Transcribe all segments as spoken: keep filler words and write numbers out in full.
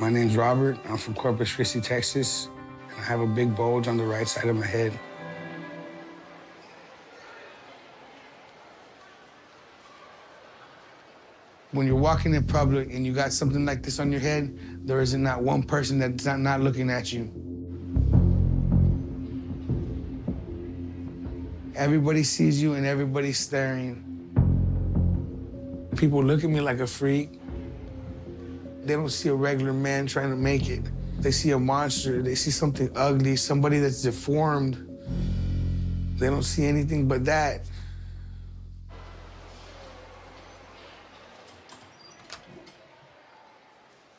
My name's Robert. I'm from Corpus Christi, Texas. And I have a big bulge on the right side of my head. When you're walking in public and you got something like this on your head, there isn't not one person that's not, not looking at you. Everybody sees you and everybody's staring. People look at me like a freak. They don't see a regular man trying to make it. They see a monster, they see something ugly, somebody that's deformed. They don't see anything but that.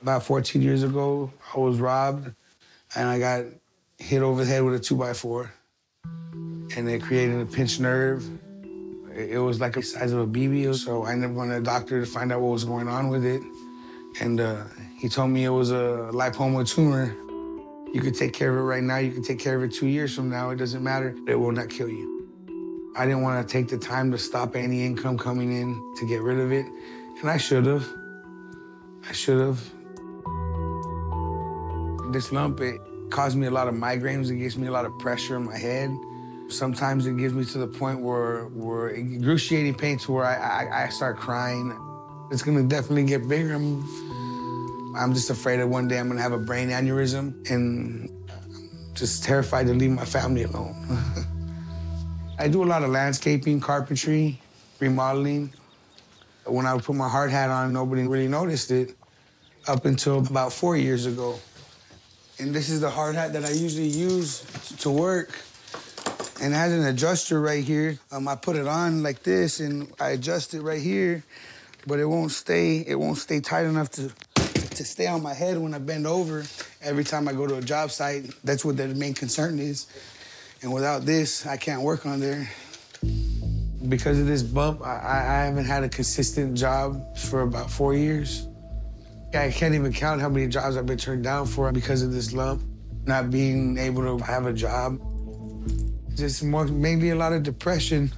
About fourteen years ago, I was robbed, and I got hit over the head with a two by four. And it created a pinched nerve. It was like the size of a B B, so I ended up going to a doctor to find out what was going on with it. And uh, he told me it was a lipoma tumor. You could take care of it right now. You can take care of it two years from now. It doesn't matter. It will not kill you. I didn't want to take the time to stop any income coming in to get rid of it. And I should have. I should have. This lump, it caused me a lot of migraines. It gives me a lot of pressure in my head. Sometimes it gives me to the point where, where excruciating pain to where I, I, I start crying. It's gonna definitely get bigger. I'm, I'm just afraid that one day I'm gonna have a brain aneurysm, and I'm just terrified to leave my family alone. I do a lot of landscaping, carpentry, remodeling. When I would put my hard hat on, nobody really noticed it up until about four years ago. And this is the hard hat that I usually use to work. And it has an adjuster right here. Um, I put it on like this, and I adjust it right here, but it won't stay. It won't stay tight enough to, to stay on my head when I bend over. Every time I go to a job site, that's what the main concern is. And without this, I can't work on there. Because of this bump, I, I haven't had a consistent job for about four years. I can't even count how many jobs I've been turned down for because of this lump, not being able to have a job. Just more, maybe a lot of depression,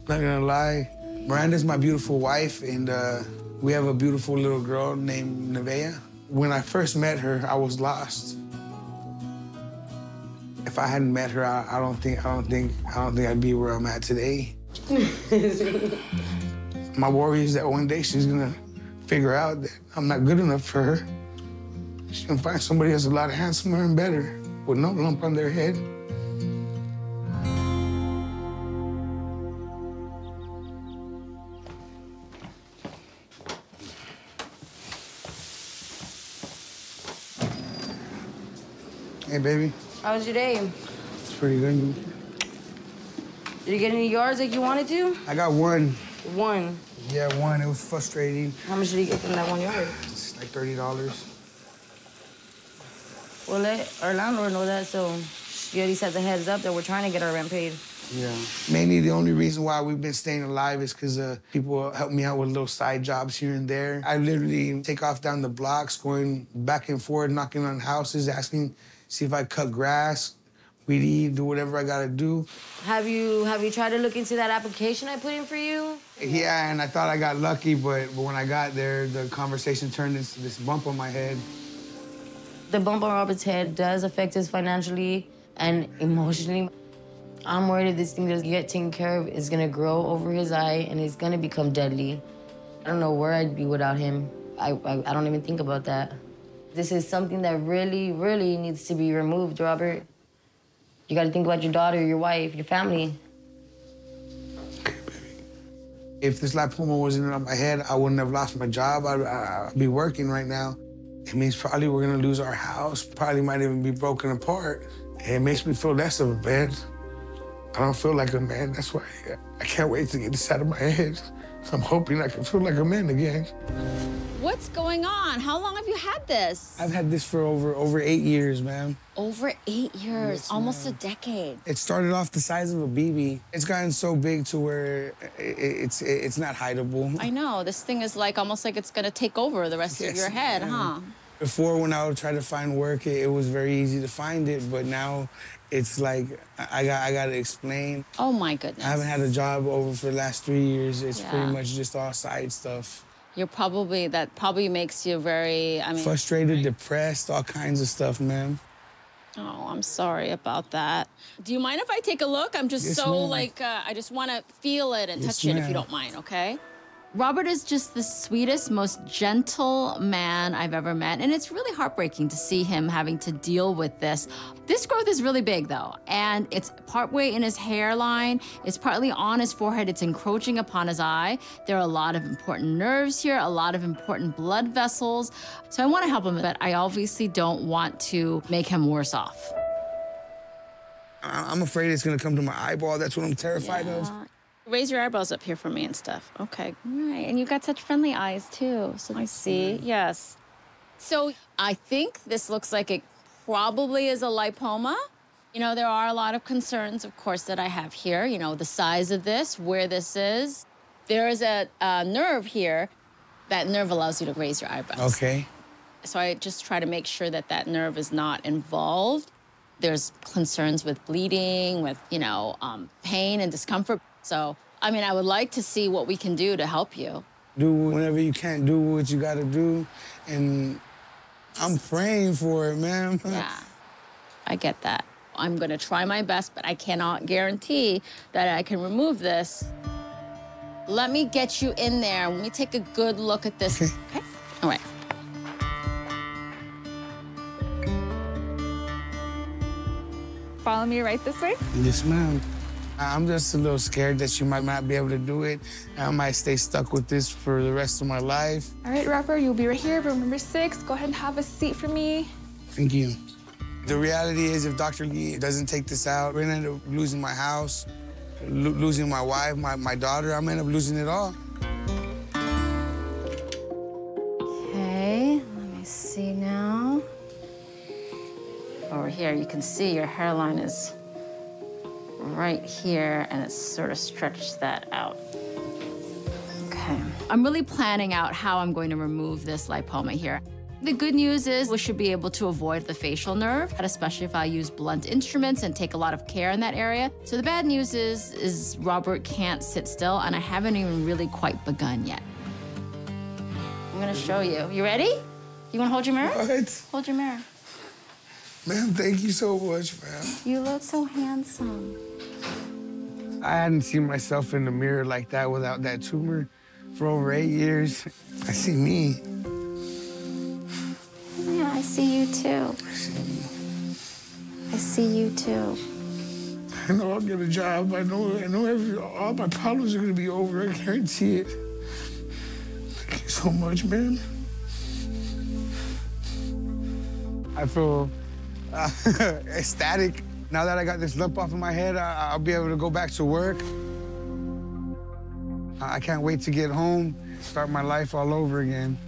not gonna lie. Miranda's my beautiful wife, and uh, we have a beautiful little girl named Nevaeh. When I first met her, I was lost. If I hadn't met her, I, I don't think, I don't think, I don't think I'd be where I'm at today. My worry is that one day she's gonna figure out that I'm not good enough for her. She's gonna find somebody that's a lot handsomer and better, with no lump on their head. Hey, baby. How was your day? It's pretty good. Did you get any yards like you wanted to? I got one. One? Yeah, one. It was frustrating. How much did you get from that one yard? It's like thirty dollars. We'll let our landlord know that, so she already set the heads up that we're trying to get our rent paid. Yeah. Mainly the only reason why we've been staying alive is because uh, people help me out with little side jobs here and there. I literally take off down the blocks, going back and forth, knocking on houses, asking, see if I cut grass, weed eat, do whatever I gotta do. Have you have you tried to look into that application I put in for you? Yeah, and I thought I got lucky, but when I got there, the conversation turned into this bump on my head. The bump on Robert's head does affect us financially and emotionally. I'm worried if this thing doesn't get taken care of, it's gonna grow over his eye and it's gonna become deadly. I don't know where I'd be without him. I, I, I don't even think about that. This is something that really, really needs to be removed, Robert. You gotta think about your daughter, your wife, your family. Okay, baby. If this lipoma wasn't on my head, I wouldn't have lost my job. I'd, I'd be working right now. It means probably we're gonna lose our house, probably might even be broken apart. It makes me feel less of a man. I don't feel like a man, that's why I can't wait to get this out of my head. I'm hoping I can feel like a man again. What's going on? How long have you had this? I've had this for over over eight years, ma'am. Over eight years, yes, almost a decade. It started off the size of a B B. It's gotten so big to where it's it's not hideable. I know, this thing is like almost like it's gonna take over the rest yes, of your head, huh? Before, when I would try to find work, it, it was very easy to find it, but now it's like I got I got to explain. Oh my goodness! I haven't had a job over for the last three years. It's yeah. pretty much just all side stuff. you're probably, that probably makes you very, I mean... frustrated, depressed, all kinds of stuff, ma'am. Oh, I'm sorry about that. Do you mind if I take a look? I'm just yes, so, like, uh, I just want to feel it and yes, touch it if you don't mind, okay? Robert is just the sweetest, most gentle man I've ever met, and it's really heartbreaking to see him having to deal with this. This growth is really big, though, and it's partway in his hairline, it's partly on his forehead, it's encroaching upon his eye. There are a lot of important nerves here, a lot of important blood vessels, so I want to help him, but I obviously don't want to make him worse off. I'm afraid it's going to come to my eyeball. That's what I'm terrified yeah. of. Raise your eyebrows up here for me and stuff. Okay. Right, and you've got such friendly eyes, too. So I see, yes. So I think this looks like it probably is a lipoma. You know, there are a lot of concerns, of course, that I have here. You know, the size of this, where this is. There is a uh, nerve here. That nerve allows you to raise your eyebrows. Okay. So I just try to make sure that that nerve is not involved. There's concerns with bleeding, with, you know, um, pain and discomfort. So, I mean, I would like to see what we can do to help you. Do whatever you can, do what you gotta do, and I'm praying for it, man. Yeah, I get that. I'm gonna try my best, but I cannot guarantee that I can remove this. Let me get you in there. Let me take a good look at this, okay? All right. Follow me right this way? Yes, ma'am. I'm just a little scared that she might not be able to do it. I might stay stuck with this for the rest of my life. All right, Robert, you'll be right here, room number six. Go ahead and have a seat for me. Thank you. The reality is, if Doctor Lee doesn't take this out, we're gonna end up losing my house, lo losing my wife, my, my daughter. I'm gonna end up losing it all. Okay, let me see now. Over here, you can see your hairline is right here, and it's sort of stretched that out. Okay. I'm really planning out how I'm going to remove this lipoma here. The good news is we should be able to avoid the facial nerve, especially if I use blunt instruments and take a lot of care in that area. So the bad news is, is Robert can't sit still, and I haven't even really quite begun yet. I'm gonna show you. You ready? You wanna hold your mirror? What? Hold your mirror. Ma'am, thank you so much, ma'am. You look so handsome. I hadn't seen myself in the mirror like that without that tumor for over eight years. I see me. Yeah, I see you too. I see me. I see you too. I know I'll get a job. I know I know every, all my problems are gonna be over. I guarantee it. Thank you so much, ma'am. I feel Uh, ecstatic. Now that I got this lump off of my head, I I'll be able to go back to work. I, I can't wait to get home, start my life all over again.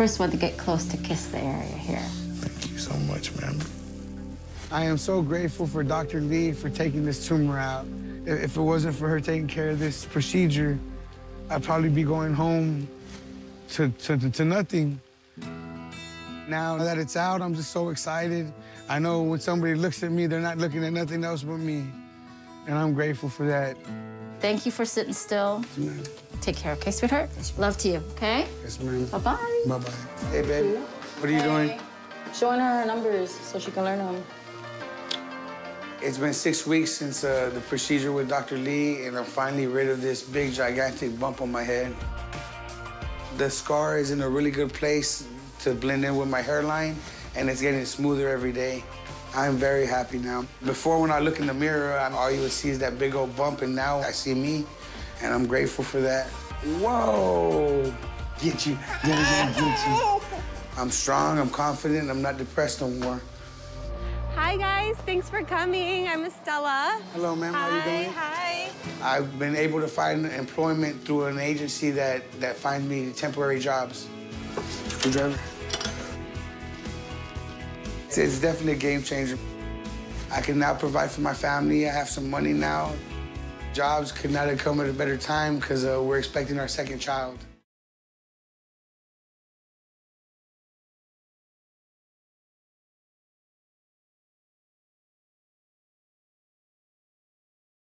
First one to get close to kiss the area here. Thank you so much, ma'am. I am so grateful for Doctor Lee for taking this tumor out. If it wasn't for her taking care of this procedure, I'd probably be going home to, to, to, to nothing. Now that it's out, I'm just so excited. I know when somebody looks at me, they're not looking at nothing else but me. And I'm grateful for that. Thank you for sitting still. Yes, ma'am. Take care, okay, sweetheart? Yes, love to you, okay? Yes, ma'am. Bye-bye. Bye-bye. Hey, baby. What are you hey. doing? Showing her her numbers so she can learn them. It's been six weeks since uh, the procedure with Doctor Lee, and I'm finally rid of this big, gigantic bump on my head. The scar is in a really good place to blend in with my hairline, and it's getting smoother every day. I'm very happy now. Before, when I look in the mirror, all you would see is that big old bump, and now I see me, and I'm grateful for that. Whoa! Get you, get you, get you. I'm strong, I'm confident, I'm not depressed no more. Hi, guys, thanks for coming. I'm Estella. Hello, ma'am, how you doing? Hi, hi. I've been able to find employment through an agency that, that finds me temporary jobs. Driver. It's, it's definitely a game changer. I can now provide for my family. I have some money now. Jobs could not have come at a better time because uh, we're expecting our second child.